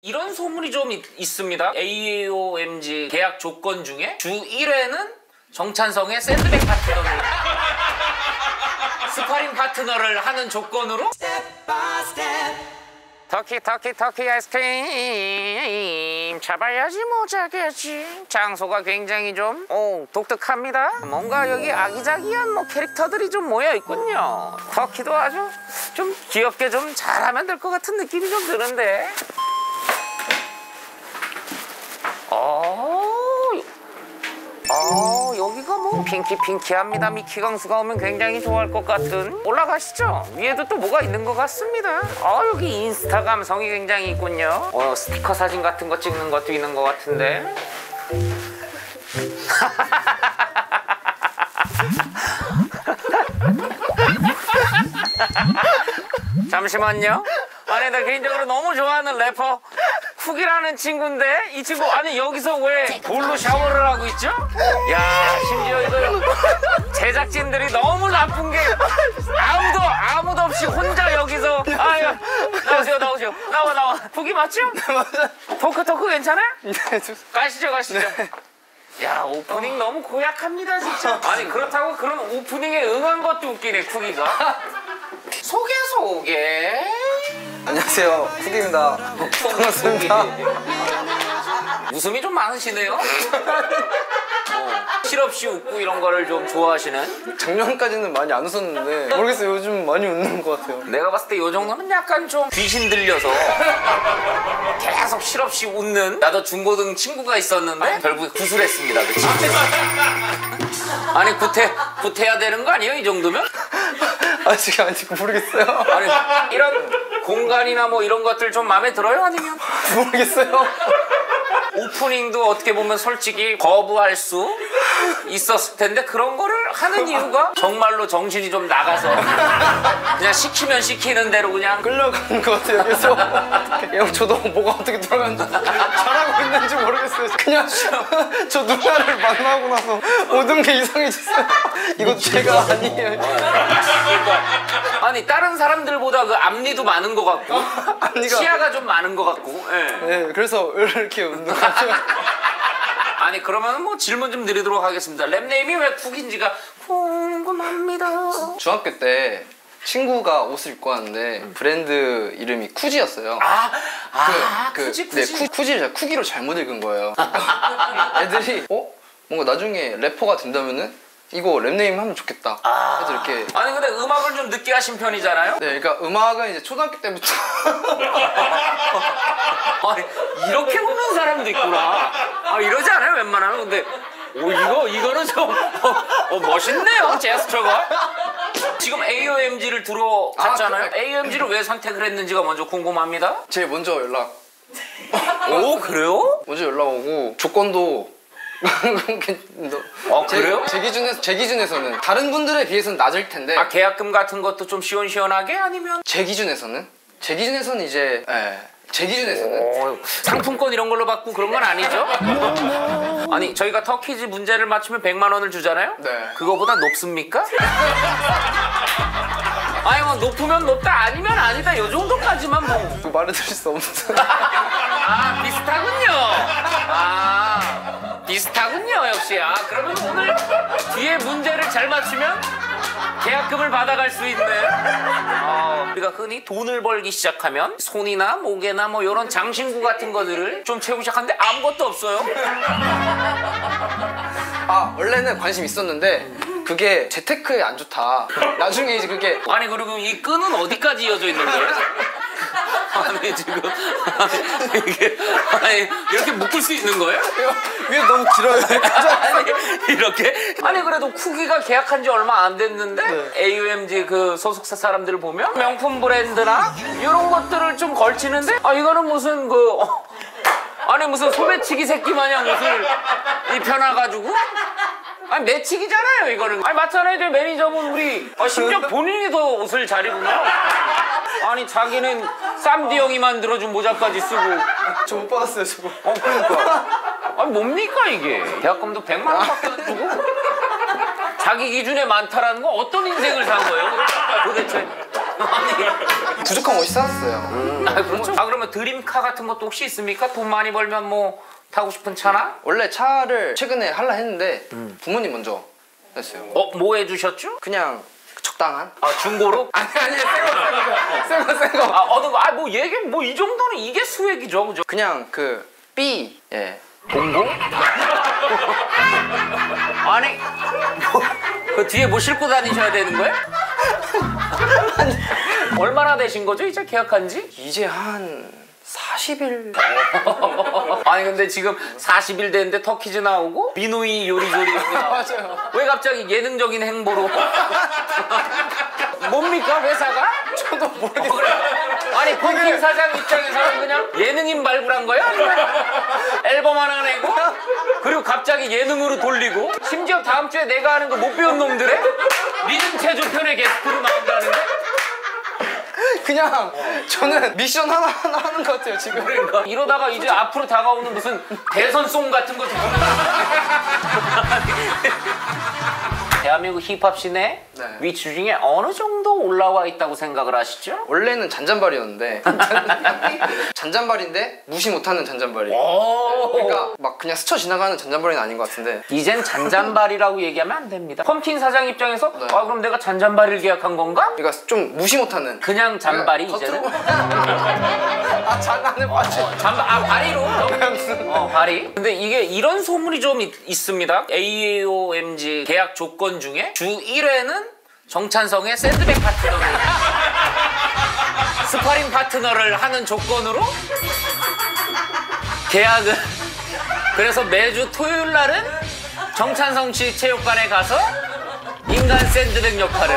이런 소문이 좀 있습니다. AOMG 계약 조건 중에 주 1회는 정찬성의 샌드백 파트너를 스파링 파트너를 하는 조건으로 스텝 바이 스텝 터키 아이스크림 잡아야지 뭐 자겠지. 장소가 굉장히 좀 독특합니다. 뭔가 여기 아기자기한 뭐 캐릭터들이 좀 모여 있군요. 터키도 아주 좀 귀엽게 좀 잘하면 될 것 같은 느낌이 좀 드는데. 여기가 뭐 핑키핑키합니다. 미키 강수가 오면 굉장히 좋아할 것 같은. 올라가시죠. 위에도 또 뭐가 있는 것 같습니다. 여기 인스타 감성이 굉장히 있군요. 스티커 사진 같은 거 찍는 것도 있는 것 같은데. 잠시만요. 아니, 나 개인적으로 너무 좋아하는 래퍼 쿠기라는 친구인데 이 친구 아니 여기서 왜 볼로 샤워를 하고 있죠? 야, 심지어 이거 제작진들이 너무 나쁜 게 아무도 없이 혼자 여기서 아유 나오세요 나와 쿠기 맞죠? 토크 괜찮아? 가시죠. 야, 오프닝 너무 고약합니다 진짜. 아니 그렇다고 그런 오프닝에 응한 것도 웃기네 쿠기가. 소개. 안녕하세요, 쿠기입니다. 반갑습니다. 웃음이 좀 많으시네요. 실없이 웃고 이런 거를 좀 좋아하시는. 작년까지는 많이 안 웃었는데 모르겠어요, 요즘 많이 웃는 것 같아요. 내가 봤을 때 요 정도면 약간 좀 귀신 들려서 계속 실없이 웃는. 나도 중고등 친구가 있었는데 결국에 구술했습니다. 아니 구태야 되는 거 아니에요 이 정도면? 아직 모르겠어요. 아니 이런 공간이나 뭐 이런 것들 좀 마음에 들어요? 아니면? 모르겠어요. 오프닝도 어떻게 보면 솔직히 거부할 수 있었을 텐데 그런 거를 하는 이유가 정말로 정신이 좀 나가서 그냥 시키면 시키는 대로 그냥 끌려가는 것 같아요. 그래서 저도 뭐가 어떻게 돌아가는지 잘하고 있는지 모르겠어요. 그냥 저 누나를 만나고 나서 모든 게 이상해졌어요. 이건 제가 아니에요. 아니 다른 사람들보다 그 앞니도 많은 것 같고 치아가 좀 많은 것 같고. 네, 그래서 이렇게 웃는 것 같아요. 아니 그러면 뭐 질문 좀 드리도록 하겠습니다. 랩네임이 왜 쿠기인지가 궁금합니다. 중학교 때 친구가 옷을 입고 왔는데 브랜드 이름이 쿠지였어요. 쿠지? 네, 쿠지를 쿠기로 잘못 읽은 거예요. 애들이 뭔가 나중에 래퍼가 된다면은 이거 랩네임 하면 좋겠다. 그래서 이렇게. 아니 근데 음악을 좀 늦게 하신 편이잖아요? 네, 그러니까 음악은 이제 초등학교 때부터. 아니 이렇게 보는 사람도 있구나. 이러지 않아요 웬만하면? 근데 이거는 좀 멋있네요 제스처가. 지금 AOMG를 들어갔잖아요. AOMG를 왜 선택을 했는지가 먼저 궁금합니다. 제일 먼저 연락. 오 그래요? 먼저 연락 오고 조건도. 그래요? 제 기준에서는 다른 분들에 비해서는 낮을 텐데. 계약금 같은 것도 좀 시원시원하게 아니면? 제 기준에서는 이제 제 기준에서는 상품권 이런 걸로 받고 그런 건 아니죠? 아니 저희가 터키지 문제를 맞추면 100만 원을 주잖아요? 네. 그거보다 높습니까? 아니 뭐 높으면 높다 아니면 아니다 이 정도까지만 뭐 말해드릴 수 없는데. 비슷하군요. 비슷하군요 역시. 그러면 오늘 뒤에 문제를 잘 맞추면 계약금을 받아갈 수 있는. 우리가 흔히 돈을 벌기 시작하면 손이나 목에나 뭐 이런 장신구 같은 것들을 좀 채우기 시작하는데 아무것도 없어요. 원래는 관심 있었는데 그게 재테크에 안 좋다. 나중에 이제 그게 아니 그리고 이 끈은 어디까지 이어져 있는 거예요? 아니 지금 이렇게 묶을 수 있는 거예요? 위에 너무 길어요. 이렇게? 아니 그래도 쿠기가 계약한 지 얼마 안 됐는데 AOMG 그 소속사 사람들을 보면 명품 브랜드나 이런 것들을 좀 걸치는데 이거는 무슨 무슨 소매치기 새끼 마냥 옷을 입혀놔가지고 매치기잖아요 이거는. 맞잖아요. 저 매니저분 우리 심지어 본인이 더 옷을 잘 입구나. 자기는 쌈디 형이 만들어준 모자까지 쓰고. 저 못 받았어요 저거. 그러니까 뭡니까 이게. 계약금도 100만 원밖에 안 주고 자기 기준에 많다라는 건 어떤 인생을 산 거예요 도대체. 부족한 옷이 샀어요. 아, 그렇죠. 아, 그러면 드림카 같은 것도 혹시 있습니까? 돈 많이 벌면 뭐 타고 싶은 차나? 원래 차를 최근에 하려 했는데 부모님 먼저 했어요. 어? 뭐 해주셨죠? 그냥 적당한? 아, 중고로? 아니 새거. 아, 뭐 얘기 뭐 이 정도는 이게 수액이죠, 그죠? 그냥 그 B 예. 공공? 아니 뭐, 그 뒤에 뭐 싣고 다니셔야 되는 거예요? 아니, 얼마나 되신 거죠? 이제 계약한 지? 이제 한 40일. 아니 근데 지금 40일 됐는데 터키즈 나오고 미누이 요리조리 맞아요. 왜 갑자기 예능적인 행보로 뭡니까 회사가? 저도 모르겠어요. 그래. 아니 펌킨 사장 입장에서는 그냥 예능인 발굴한 거야? 앨범 하나 내고 그리고 갑자기 예능으로 돌리고 심지어 다음 주에 내가 하는 거 못 배운 놈들의 리듬 체조편의 게스트로 나온다는데 그냥 저는 미션 하나 하는 것 같아요 지금. 그러니까. 이러다가 이제 앞으로 다가오는 무슨 대선송 같은 거 대한민국 힙합 씬의 네. 위치 중에 어느 정도 올라와 있다고 생각을 하시죠? 원래는 잔잔바리였는데 잔잔바리인데 무시 못하는 잔잔바리. 그러니까 막 그냥 스쳐 지나가는 잔잔바리는 아닌 것 같은데 이젠 잔잔바리라고 얘기하면 안 됩니다. 펌킨 사장 입장에서 네. 아 그럼 내가 잔잔바리를 계약한 건가? 그러니까 좀 무시 못하는 그냥 잔바리 이제는 아 잔안을 봤지 아 바리로 바리. 근데 이게 이런 소문이 좀 있습니다. AOMG 계약 조건 중에 주 1회는 정찬성의 샌드백 파트너를 스파링 파트너를 하는 조건으로 계약을 그래서 매주 토요일 날은 정찬성 씨 체육관에 가서 인간 샌드백 역할을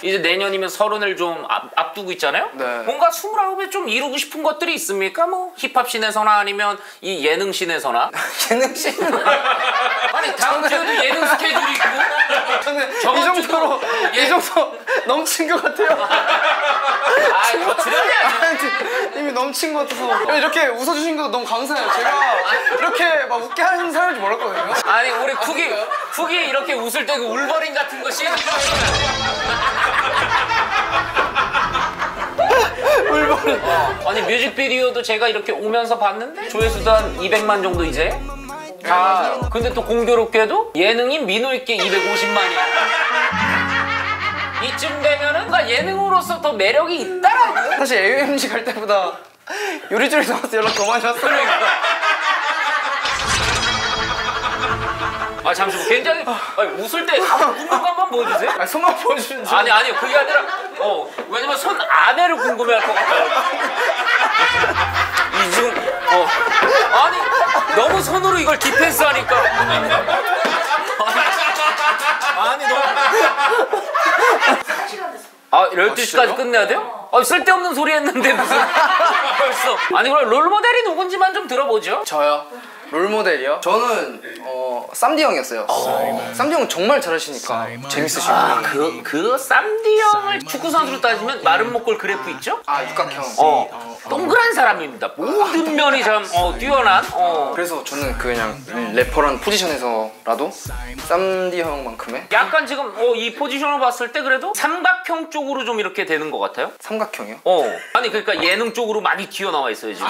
이제 내년이면 서른을 좀 앞두고 있잖아요. 네. 뭔가 29에 좀 이루고 싶은 것들이 있습니까? 뭐 힙합 씬에서나 아니면 이 예능 씬에서나. 예능 씬? 아니 다음 주에도 예능 스케줄이 있고. 저는 이 정도 넘친 것 같아요. 아이 더 줄여야지. 이미 넘친 것 같아서. 이렇게 웃어주신 것도 너무 감사해요. 제가 이렇게 막 웃게 하는 사람인지 몰랐거든요. 아니 우리 쿠기 이렇게 웃을 때 그 울버린 같은 거 씬. 아니 뮤직비디오도 제가 이렇게 오면서 봤는데 조회수도 한 200만 정도 이제 다 근데 또 공교롭게도 예능인 민호있게 250만이야 이쯤 되면은 뭔가 예능으로서 더 매력이 있다라고. 사실 AOMG 갈 때보다 요리조리 나와서 연락 더 많이 왔어요. 아 잠시만 굉장히 아니, 웃을 때 웃는 것만 보여주세요? 아니, 손만 보여주는 줄 아니요 그게 아니라 왜냐면 손 안에를 궁금해할 것 같아요. 이중 아니 너무 손으로 이걸 디펜스 하니까 아니 너무 아 12시까지 끝내야 돼요? 아 쓸데없는 소리 했는데 무슨 벌써 아니 그럼 롤모델이 누군지만 좀 들어보죠. 저요? 롤모델이요? 저는 쌈디 형이었어요. 쌈디 형은 정말 잘하시니까 재밌으시고 그 쌈디 형을 축구선수로 따지면 마른 목골 그래프 있죠? 아 육각형 동그란 사람입니다. 모든 면이 참 뛰어난 그래서 저는 그냥 래퍼라는 포지션에서라도 쌈디 형만큼의 약간 지금 이 포지션을 봤을 때 그래도 삼각형 쪽으로 좀 이렇게 되는 것 같아요? 삼각형이요? 아니 그러니까 예능 쪽으로 많이 튀어나와 있어요 지금.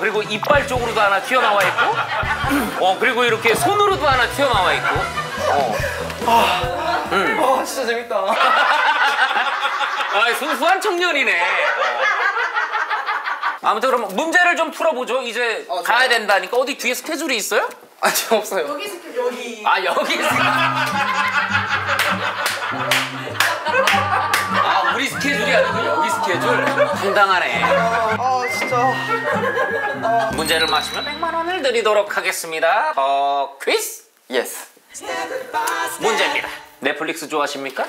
그리고 이빨 쪽으로도 하나 튀어나와 있고 그리고 이렇게 손으로도 하나 튀어나와 있고 진짜 재밌다. 아, 순수한 청년이네. 아무튼 그럼 문제를 좀 풀어보죠. 이제 가야 된다니까. 어디 뒤에 스케줄이 있어요? 아니 없어요. 여기 스케줄 여기 여기 우리 스케줄이 아니고 여기 스케줄? 당당하네. 진짜. 문제를 맞추면 100만 원을 드리도록 하겠습니다. 퀴즈? 예스. 문제입니다. 넷플릭스 좋아하십니까?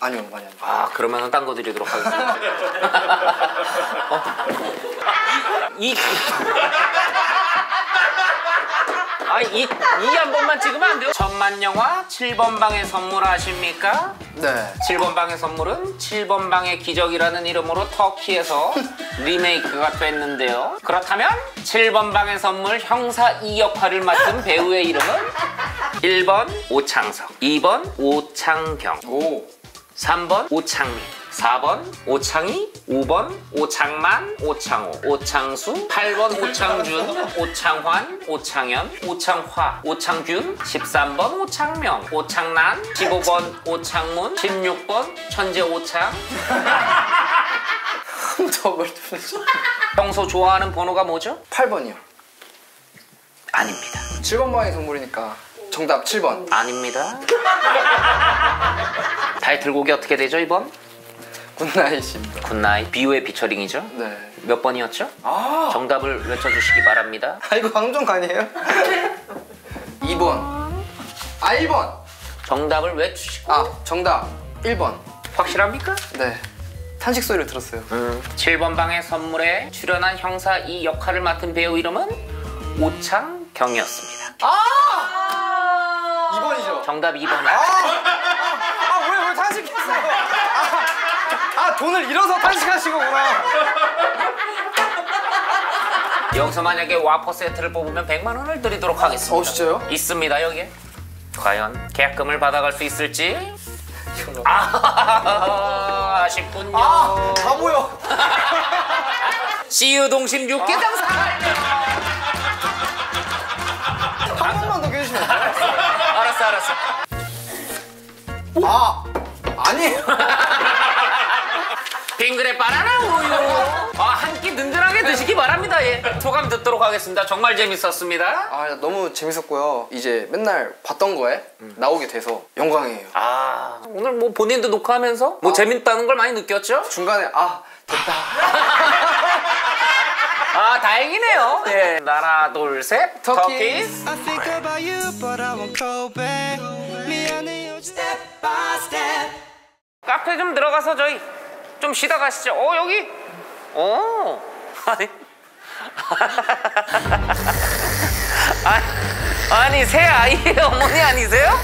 아니요, 많이 안 좋아해요. 아, 그러면 딴 거 드리도록 하겠습니다. 이 한 번만 찍으면 안 돼요? 천만 영화 7번 방의 선물 아십니까? 네. 7번 방의 선물은 7번 방의 기적이라는 이름으로 터키에서 리메이크가 됐는데요. 그렇다면 7번 방의 선물 형사 2 역할을 맡은 배우의 이름은 1번 오창석, 2번 오창경, 3 3번 오창민, 4번 오창희, 5번 오창만, 오창호, 오창수, 8번 오창준, 오창환, 오창현, 오창화, 오창균, 13번 오창명, 오창난, 15번 오창문, 16번 천재 오창. 평소 좋아하는 번호가 뭐죠? 8번이요. 아닙니다. 7번 방이 선물이니까 정답 7번. 아닙니다. 타이틀 곡이 어떻게 되죠 이번? 굿나잇입니다. 굿나잇. 비유의 피처링이죠? 네. 몇 번이었죠? 아 정답을 외쳐주시기 바랍니다. 아 이거 방종 아니에요? 2번. 아 1번. 정답을 외치시고. 아 정답 1번. 확실합니까? 네. 탄식 소리를 들었어요. 7번 방의 선물에 출연한 형사 이 역할을 맡은 배우 이름은 오창경이었습니다. 아! 2번이죠. 정답 2번. 아 왜 탄식했어요? 아 돈을 잃어서 탄식하신 거구나. 여기서 만약에 와퍼 세트를 뽑으면 100만 원을 드리도록 하겠습니다. 진짜요? 있습니다 여기에. 과연 계약금을 받아갈 수 있을지? 아쉽군요. 다 보여. CU 동심 6개장 사갈. 한 번만 더 계시면 돼요. 알았어. 아니에요. 빙그레 바나나 우유. 한 끼 든든하게 드시기 바랍니다. 예. 소감 듣도록 하겠습니다. 정말 재밌었습니다. 너무 재밌었고요. 이제 맨날 봤던 거에 나오게 돼서 영광이에요. 오늘 본인도 녹화하면서 재밌다는 걸 많이 느꼈죠? 중간에 됐다. 다행이네요. 네. 하나 둘 셋. 터키스. 카페 좀 들어가서 저희 좀 쉬다 가시죠. 여기. 아니 새 아이의 어머니 아니세요?